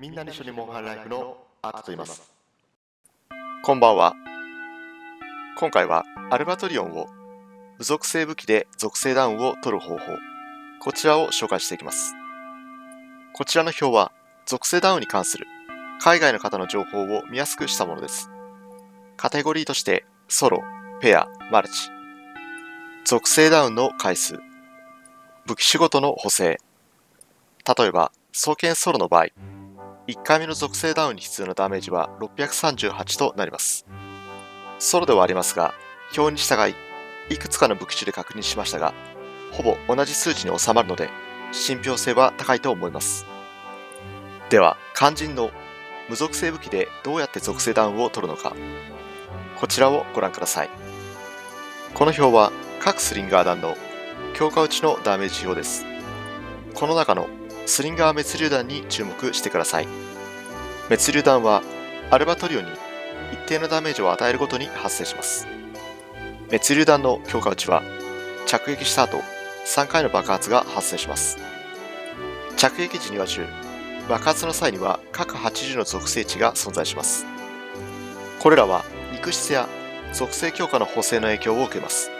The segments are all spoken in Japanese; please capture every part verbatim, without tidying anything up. みんなで一緒にモンハンライフのアートと言います。こんばんは。今回はアルバトリオンを無属性武器で属性ダウンを取る方法、こちらを紹介していきます。こちらの表は属性ダウンに関する海外の方の情報を見やすくしたものです。カテゴリーとしてソロ、ペア、マルチ、属性ダウンの回数、武器種ごとの補正、例えば双剣ソロの場合、いっかいめの属性ダウンに必要なダメージはろっぴゃくさんじゅうはちとなります。ソロではありますが、表に従いいくつかの武器種で確認しましたが、ほぼ同じ数値に収まるので信憑性は高いと思います。では肝心の無属性武器でどうやって属性ダウンを取るのか、こちらをご覧ください。この表は各スリンガー弾の強化打ちのダメージ表です。この中のスリンガー滅竜弾に注目してください。滅竜弾はアルバトリオンに一定のダメージを与えるごとに発生します。滅竜弾の強化打ちは着撃した後さんかいの爆発が発生します。着撃時にはじゅう、爆発の際には各はちじゅうの属性値が存在します。これらは肉質や属性強化の補正の影響を受けます。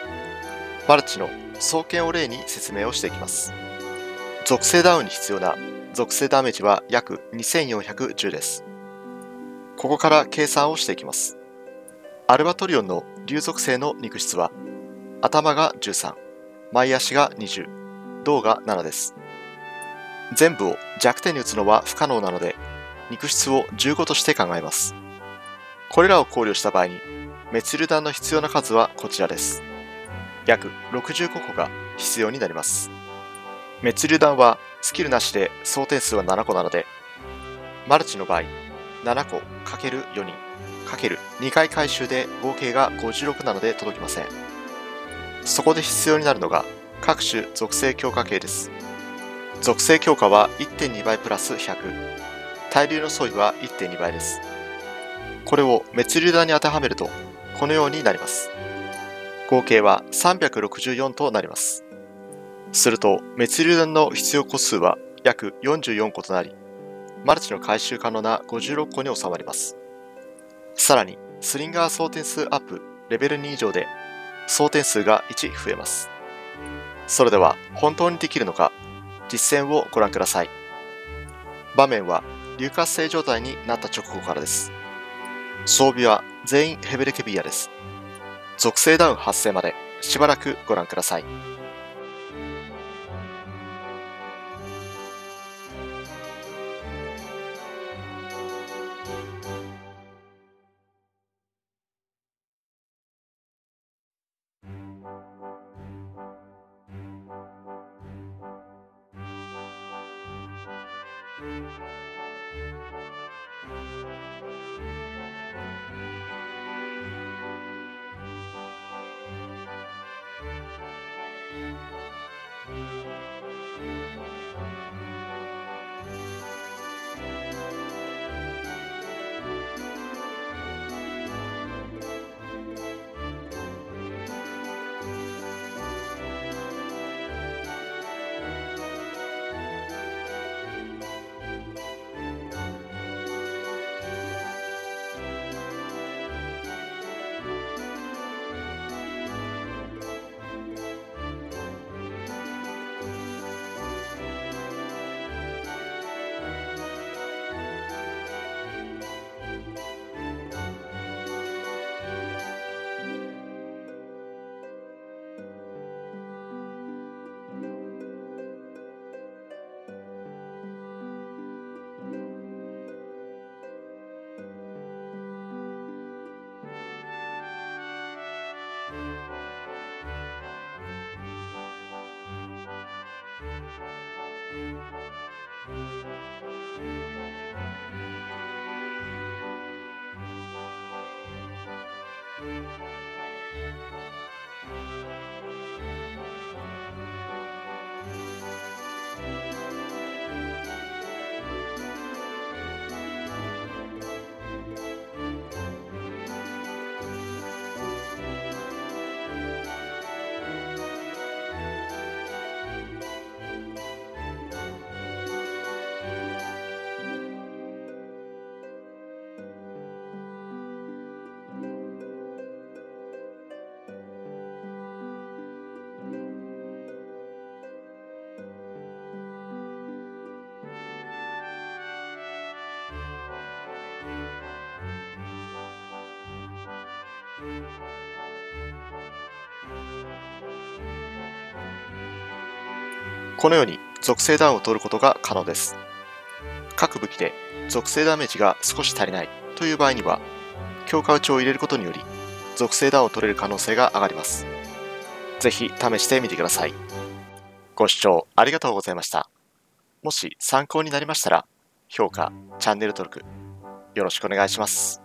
マルチの双剣を例に説明をしていきます。属性ダウンに必要な属性ダメージは約にせんよんひゃくじゅうです。ここから計算をしていきます。アルバトリオンの竜属性の肉質は頭がじゅうさん、前足がにじゅう、胴がななです。全部を弱点に打つのは不可能なので、肉質をじゅうごとして考えます。これらを考慮した場合に滅竜弾の必要な数はこちらです。約ろくじゅうごこが必要になります。滅竜弾はスキルなしで総点数はななこなので、マルチの場合ななこ ×よ 人 ×にかい回収で合計がごじゅうろくなので届きません。そこで必要になるのが各種属性強化系です。属性強化は いってんに 倍プラスひゃく、対流の相違は いってんに 倍です。これを滅竜弾に当てはめるとこのようになります。合計はさんびゃくろくじゅうよんとなります。すると滅竜弾の必要個数は約よんじゅうよんこととなり、マルチの回収可能なごじゅうろっこに収まります。さらにスリンガー総点数アップレベルに以上で総点数がいち増えます。それでは本当にできるのか、実践をご覧ください。場面は硫化性状態になった直後からです。装備は全員ヘベレケビアです。属性ダウン発生までしばらくご覧ください。このように属性ダウンを取ることが可能です。各武器で属性ダメージが少し足りないという場合には、強化打ちを入れることにより属性ダウンを取れる可能性が上がります。ぜひ試してみてください。ご視聴ありがとうございました。もし参考になりましたら、評価、チャンネル登録、よろしくお願いします。